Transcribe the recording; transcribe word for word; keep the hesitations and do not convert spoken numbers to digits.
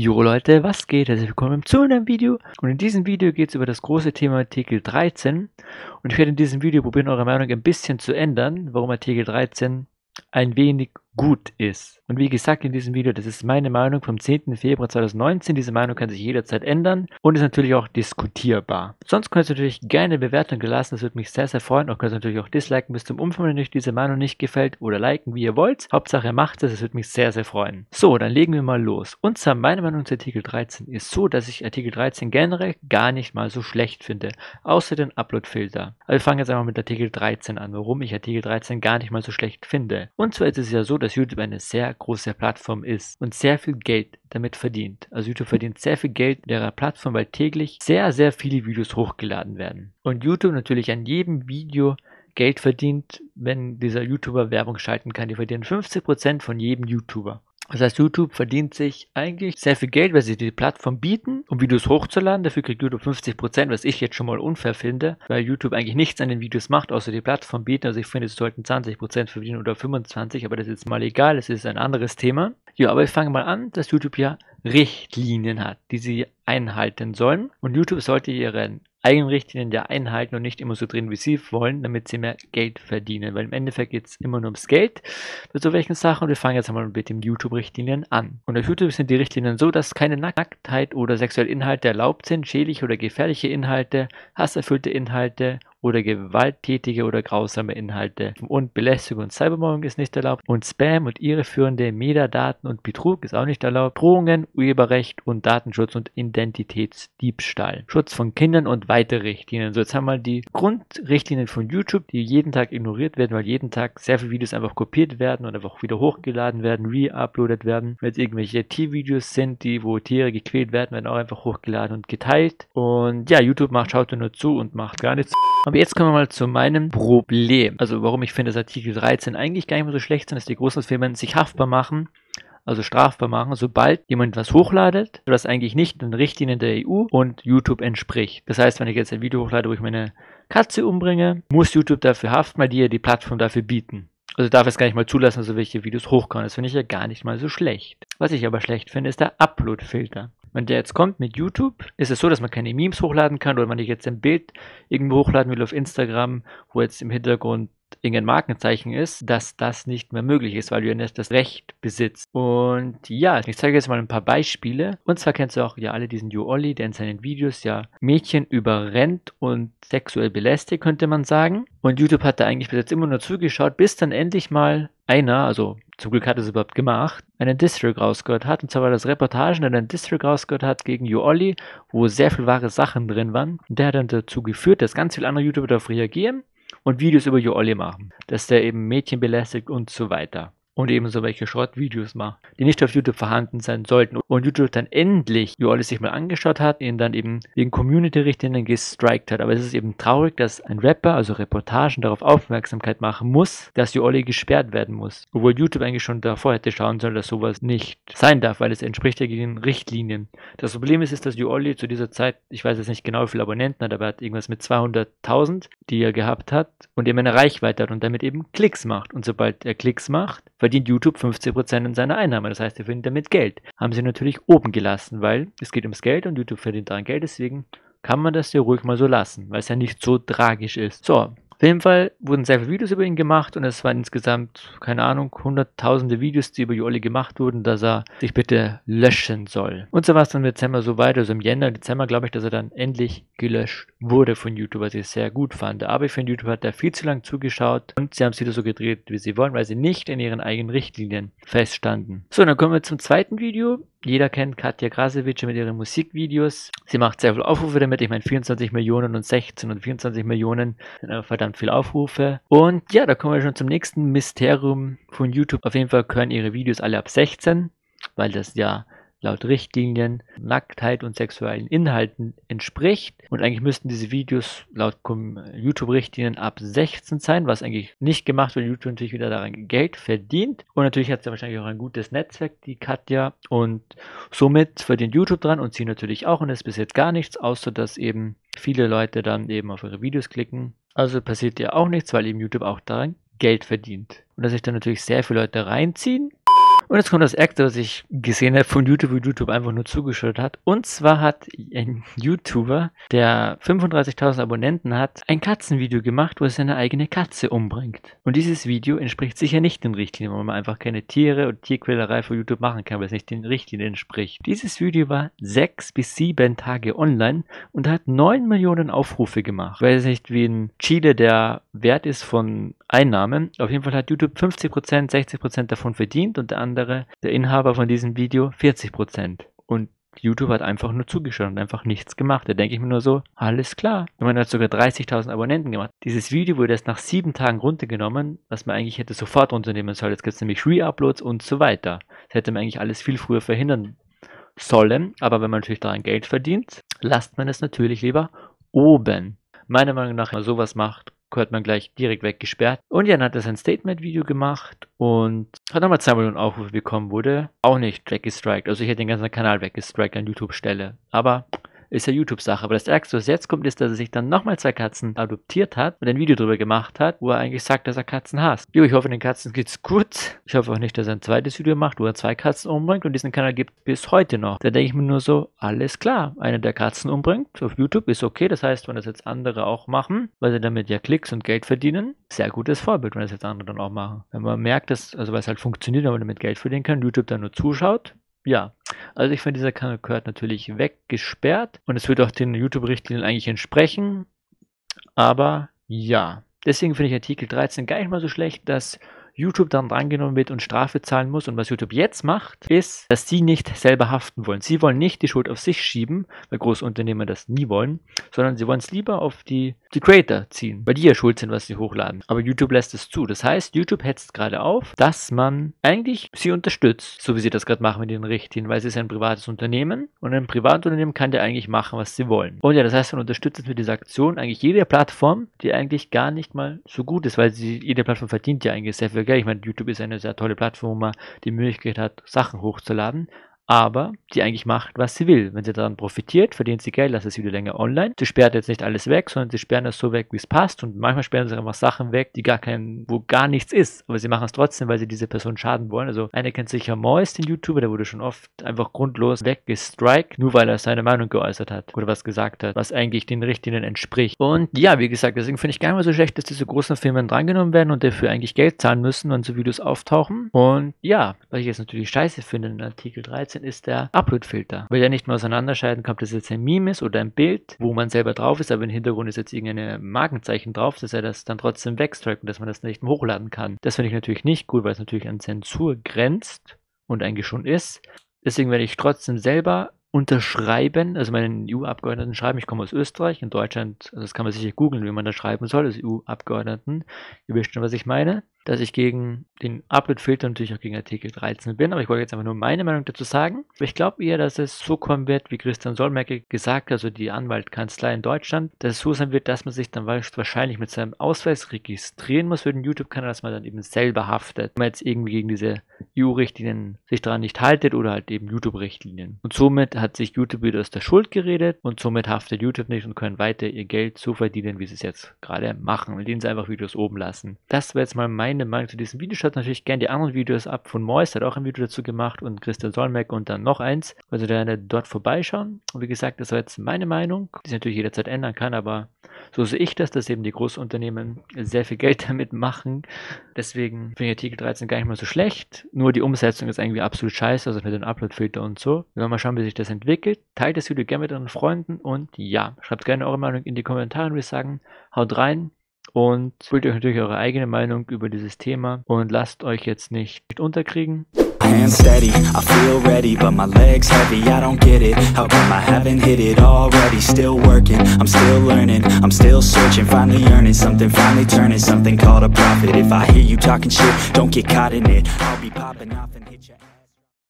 Jo Leute, was geht? Herzlich willkommen zu einem Video. Und in diesem Video geht es über das große Thema Artikel dreizehn. Und ich werde in diesem Video probieren, eure Meinung ein bisschen zu ändern, warum Artikel dreizehn ein wenig gut ist. Und wie gesagt in diesem Video, das ist meine Meinung vom zehnten Februar zweitausendneunzehn. Diese Meinung kann sich jederzeit ändern und ist natürlich auch diskutierbar. Sonst könnt ihr natürlich gerne eine Bewertung lassen, das würde mich sehr, sehr freuen. Auch könnt ihr natürlich auch disliken bis zum Umfang, wenn euch diese Meinung nicht gefällt, oder liken, wie ihr wollt. Hauptsache macht es, das würde mich sehr, sehr freuen. So, dann legen wir mal los. Und zwar meine Meinung zu Artikel dreizehn ist so, dass ich Artikel dreizehn generell gar nicht mal so schlecht finde, außer den Upload-Filter. Also wir fangen jetzt einfach mit Artikel dreizehn an, warum ich Artikel dreizehn gar nicht mal so schlecht finde. Und zwar ist es ja so, dass YouTube eine sehr große Plattform ist und sehr viel Geld damit verdient. Also YouTube verdient sehr viel Geld mit ihrer Plattform, weil täglich sehr, sehr viele Videos hochgeladen werden. Und YouTube natürlich an jedem Video Geld verdient, wenn dieser YouTuber Werbung schalten kann. Die verdienen fünfzig Prozent von jedem YouTuber. Das heißt, YouTube verdient sich eigentlich sehr viel Geld, weil sie die Plattform bieten, um Videos hochzuladen. Dafür kriegt YouTube fünfzig Prozent, was ich jetzt schon mal unfair finde, weil YouTube eigentlich nichts an den Videos macht, außer die Plattform bieten. Also ich finde, sie sollten zwanzig Prozent verdienen oder fünfundzwanzig Prozent, aber das ist jetzt mal egal, das ist ein anderes Thema. Ja, aber ich fange mal an, dass YouTube ja Richtlinien hat, die sie einhalten sollen. Und YouTube sollte ihren eigenen Richtlinien ja einhalten und nicht immer so drin, wie sie wollen, damit sie mehr Geld verdienen. Weil im Endeffekt geht es immer nur ums Geld bei so welchen Sachen. Und wir fangen jetzt einmal mit den YouTube-Richtlinien an. Und auf YouTube sind die Richtlinien so, dass keine Nacktheit oder sexuelle Inhalte erlaubt sind, schädliche oder gefährliche Inhalte, hasserfüllte Inhalte oder gewalttätige oder grausame Inhalte. Und Belästigung und Cybermobbing ist nicht erlaubt. Und Spam und irreführende Metadaten und Betrug ist auch nicht erlaubt. Drohungen, Urheberrecht und Datenschutz und Identitätsdiebstahl. Schutz von Kindern und weitere Richtlinien. So, jetzt haben wir die Grundrichtlinien von YouTube, die jeden Tag ignoriert werden, weil jeden Tag sehr viele Videos einfach kopiert werden und einfach wieder hochgeladen werden, re-uploadet werden. Wenn jetzt irgendwelche Tiervideos sind, die wo Tiere gequält werden, werden auch einfach hochgeladen und geteilt. Und ja, YouTube macht, schaut nur zu und macht gar nichts. Aber jetzt kommen wir mal zu meinem Problem. Also warum ich finde, dass Artikel dreizehn eigentlich gar nicht mehr so schlecht sind, dass die großen Firmen sich haftbar machen, also strafbar machen, sobald jemand was hochladet, was eigentlich nicht den Richtlinien der E U und YouTube entspricht. Das heißt, wenn ich jetzt ein Video hochlade, wo ich meine Katze umbringe, muss YouTube dafür haften, weil die ja die Plattform dafür bieten. Also darf ich es gar nicht mal zulassen, dass solche Videos hochkommen. Das finde ich ja gar nicht mal so schlecht. Was ich aber schlecht finde, ist der Upload-Filter. Wenn der jetzt kommt mit YouTube, ist es so, dass man keine Memes hochladen kann, oder wenn ich jetzt ein Bild irgendwo hochladen will auf Instagram, wo jetzt im Hintergrund irgendein Markenzeichen ist, dass das nicht mehr möglich ist, weil du ja nicht das Recht besitzt. Und ja, ich zeige jetzt mal ein paar Beispiele. Und zwar kennst du auch ja alle diesen Jo Olli, der in seinen Videos ja Mädchen überrennt und sexuell belästigt, könnte man sagen. Und YouTube hat da eigentlich bis jetzt immer nur zugeschaut, bis dann endlich mal einer, also zum Glück hat es überhaupt gemacht, einen Distrack rausgehört hat. Und zwar war das Reportagen, der einen Distrack rausgehört hat gegen Jo Olli, wo sehr viel wahre Sachen drin waren. Und der hat dann dazu geführt, dass ganz viele andere YouTuber darauf reagieren und Videos über Jo Olli machen, dass der eben Mädchen belästigt und so weiter. Und eben so welche Schrottvideos macht, die nicht auf YouTube vorhanden sein sollten. Und YouTube dann endlich Jo Olli sich mal angeschaut hat, ihn dann eben wegen Community-Richtlinien gestrikt hat. Aber es ist eben traurig, dass ein Rapper, also Reportagen, darauf Aufmerksamkeit machen muss, dass Jo Olli gesperrt werden muss. Obwohl YouTube eigentlich schon davor hätte schauen sollen, dass sowas nicht sein darf, weil es entspricht ja gegen Richtlinien. Das Problem ist, ist, dass Jo Olli zu dieser Zeit, ich weiß jetzt nicht genau, wie viele Abonnenten hat, aber er hat irgendwas mit zweihunderttausend, die er gehabt hat, und eben eine Reichweite hat und damit eben Klicks macht. Und sobald er Klicks macht, verdient YouTube fünfzig Prozent in seiner Einnahme, das heißt, er verdient damit Geld. Haben sie natürlich oben gelassen, weil es geht ums Geld und YouTube verdient daran Geld, deswegen kann man das ja ruhig mal so lassen, weil es ja nicht so tragisch ist. So, auf jeden Fall wurden sehr viele Videos über ihn gemacht und es waren insgesamt, keine Ahnung, hunderttausende Videos, die über Jo Olli gemacht wurden, dass er sich bitte löschen soll. Und so war es dann im Dezember so weiter, also im Jänner, Dezember glaube ich, dass er dann endlich gelöscht wurde von YouTube, was ich sehr gut fand. Aber ich finde, YouTube hat da viel zu lang zugeschaut und sie haben es wieder so gedreht, wie sie wollen, weil sie nicht in ihren eigenen Richtlinien feststanden. So, dann kommen wir zum zweiten Video. Jeder kennt Katja Krasavice mit ihren Musikvideos. Sie macht sehr viele Aufrufe damit. Ich meine, vierundzwanzig Millionen und sechzehn und vierundzwanzig Millionen sind aber verdammt viele Aufrufe. Und ja, da kommen wir schon zum nächsten Mysterium von YouTube. Auf jeden Fall können ihre Videos alle ab sechzehn, weil das ja laut Richtlinien Nacktheit und sexuellen Inhalten entspricht. Und eigentlich müssten diese Videos laut YouTube-Richtlinien ab sechzehn sein, was eigentlich nicht gemacht wird, weil YouTube natürlich wieder daran Geld verdient. Und natürlich hat sie wahrscheinlich auch ein gutes Netzwerk, die Katja. Und somit verdient YouTube dran und sie natürlich auch. Und es passiert gar nichts, außer dass eben viele Leute dann eben auf ihre Videos klicken. Also passiert ja auch nichts, weil eben YouTube auch daran Geld verdient. Und dass sich dann natürlich sehr viele Leute reinziehen. Und jetzt kommt das Act, was ich gesehen habe von YouTube, wo YouTube einfach nur zugeschaltet hat. Und zwar hat ein YouTuber, der fünfunddreißigtausend Abonnenten hat, ein Katzenvideo gemacht, wo er seine eigene Katze umbringt. Und dieses Video entspricht sicher nicht den Richtlinien, weil man einfach keine Tiere und Tierquälerei von YouTube machen kann, weil es nicht den Richtlinien entspricht. Dieses Video war sechs bis sieben Tage online und hat neun Millionen Aufrufe gemacht. Ich weiß nicht, wie in Chile der Wert ist von Einnahmen. Auf jeden Fall hat YouTube fünfzig Prozent, sechzig Prozent davon verdient und der andere, der Inhaber von diesem Video, vierzig Prozent. Und YouTube hat einfach nur zugeschaut und einfach nichts gemacht. Da denke ich mir nur so, alles klar. Und man hat sogar dreißigtausend Abonnenten gemacht. Dieses Video wurde erst nach sieben Tagen runtergenommen, was man eigentlich hätte sofort runternehmen sollen. Jetzt gibt es nämlich Re-Uploads und so weiter. Das hätte man eigentlich alles viel früher verhindern sollen. Aber wenn man natürlich daran Geld verdient, lasst man es natürlich lieber oben. Meiner Meinung nach, wenn man sowas macht, gehört man gleich direkt weggesperrt. Und Jan hat das ein Statement-Video gemacht und hat nochmal zwei Millionen Aufrufe bekommen, wurde auch nicht weggestrikt. Also ich hätte den ganzen Kanal weggestrikt an YouTube-Stelle. Aber ist ja YouTube-Sache. Aber das Ärgste, was jetzt kommt, ist, dass er sich dann nochmal zwei Katzen adoptiert hat und ein Video darüber gemacht hat, wo er eigentlich sagt, dass er Katzen hasst. Jo, ich hoffe, den Katzen geht's gut. Ich hoffe auch nicht, dass er ein zweites Video macht, wo er zwei Katzen umbringt und diesen Kanal gibt bis heute noch. Da denke ich mir nur so, alles klar, einer der Katzen umbringt auf YouTube ist okay. Das heißt, wenn das jetzt andere auch machen, weil sie damit ja Klicks und Geld verdienen, sehr gutes Vorbild, wenn das jetzt andere dann auch machen. Wenn man merkt, dass, also weil es halt funktioniert, wenn man damit Geld verdienen kann, YouTube dann nur zuschaut, ja. Also ich finde, dieser Kanal gehört natürlich weggesperrt und es wird auch den YouTube-Richtlinien eigentlich entsprechen, aber ja. Deswegen finde ich Artikel dreizehn gar nicht mal so schlecht, dass YouTube dann drangenommen wird und Strafe zahlen muss. Und was YouTube jetzt macht, ist, dass sie nicht selber haften wollen. Sie wollen nicht die Schuld auf sich schieben, weil Großunternehmer das nie wollen, sondern sie wollen es lieber auf die, die Creator ziehen, weil die ja schuld sind, was sie hochladen. Aber YouTube lässt es zu. Das heißt, YouTube hetzt gerade auf, dass man eigentlich sie unterstützt, so wie sie das gerade machen mit den Richtlinien, weil es ist ein privates Unternehmen und ein Privatunternehmen kann ja eigentlich machen, was sie wollen. Und ja, das heißt, man unterstützt mit dieser Aktion eigentlich jede Plattform, die eigentlich gar nicht mal so gut ist, weil sie, jede Plattform verdient ja eigentlich sehr viel Geld. Ich meine, YouTube ist eine sehr tolle Plattform, wo man die Möglichkeit hat, Sachen hochzuladen, aber die eigentlich macht, was sie will. Wenn sie daran profitiert, verdient sie Geld, lässt es wieder länger online. Sie sperrt jetzt nicht alles weg, sondern sie sperren das so weg, wie es passt. Und manchmal sperren sie einfach Sachen weg, die gar kein, wo gar nichts ist. Aber sie machen es trotzdem, weil sie diese Person schaden wollen. Also einer kennt sicher Mois, den YouTuber, der wurde schon oft einfach grundlos weggestrikt, nur weil er seine Meinung geäußert hat oder was gesagt hat, was eigentlich den Richtlinien entspricht. Und ja, wie gesagt, deswegen finde ich gar nicht mal so schlecht, dass diese großen Firmen drangenommen werden und dafür eigentlich Geld zahlen müssen, wenn so Videos auftauchen. Und ja, was ich jetzt natürlich scheiße finde in Artikel dreizehn, ist der Upload-Filter. Weil er nicht mehr auseinanderscheiden kann, ob das jetzt ein Meme ist oder ein Bild, wo man selber drauf ist, aber im Hintergrund ist jetzt irgendein Markenzeichen drauf, dass er das dann trotzdem wegstrickt und dass man das nicht mehr hochladen kann. Das finde ich natürlich nicht gut, weil es natürlich an Zensur grenzt und eigentlich schon ist. Deswegen werde ich trotzdem selber unterschreiben, also meinen E U-Abgeordneten schreiben, ich komme aus Österreich, in Deutschland, also das kann man sicher googeln, wie man das schreiben soll, als E U-Abgeordneten, ihr wisst schon, was ich meine, dass ich gegen den Upload-Filter und natürlich auch gegen Artikel dreizehn bin, aber ich wollte jetzt einfach nur meine Meinung dazu sagen. Ich glaube eher, dass es so kommen wird, wie Christian Solmecke gesagt hat, also die Anwaltskanzlei in Deutschland, dass es so sein wird, dass man sich dann wahrscheinlich mit seinem Ausweis registrieren muss für den YouTube-Kanal, dass man dann eben selber haftet, wenn man jetzt irgendwie gegen diese E U-Richtlinien sich daran nicht haltet oder halt eben YouTube-Richtlinien. Und somit hat sich YouTube wieder aus der Schuld geredet und somit haftet YouTube nicht und können weiter ihr Geld so verdienen, wie sie es jetzt gerade machen, indem sie einfach Videos oben lassen. Das wäre jetzt mal meine Meinung zu diesem Video. Schaut natürlich gerne die anderen Videos ab von Mois, hat auch ein Video dazu gemacht und Christian Solmecke und dann noch eins. Also gerne dort vorbeischauen. Und wie gesagt, das war jetzt meine Meinung, die sich natürlich jederzeit ändern kann, aber so sehe ich das, dass eben die Großunternehmen sehr viel Geld damit machen. Deswegen finde ich Artikel dreizehn gar nicht mal so schlecht. Nur die Umsetzung ist irgendwie absolut scheiße, also mit dem Upload-Filter und so. Wir werden mal schauen, wie sich das entwickelt. Teilt das Video gerne mit euren Freunden und ja, schreibt gerne eure Meinung in die Kommentare, würde ich sagen. Haut rein und bildet euch natürlich eure eigene Meinung über dieses Thema und lasst euch jetzt nicht unterkriegen. Hand steady, I feel ready, but my legs heavy, I don't get it, how come I haven't hit it already, still working, I'm still learning, I'm still searching, finally earning something, finally turning something called a profit, if I hear you talking shit, don't get caught in it, I'll be popping off and hit you.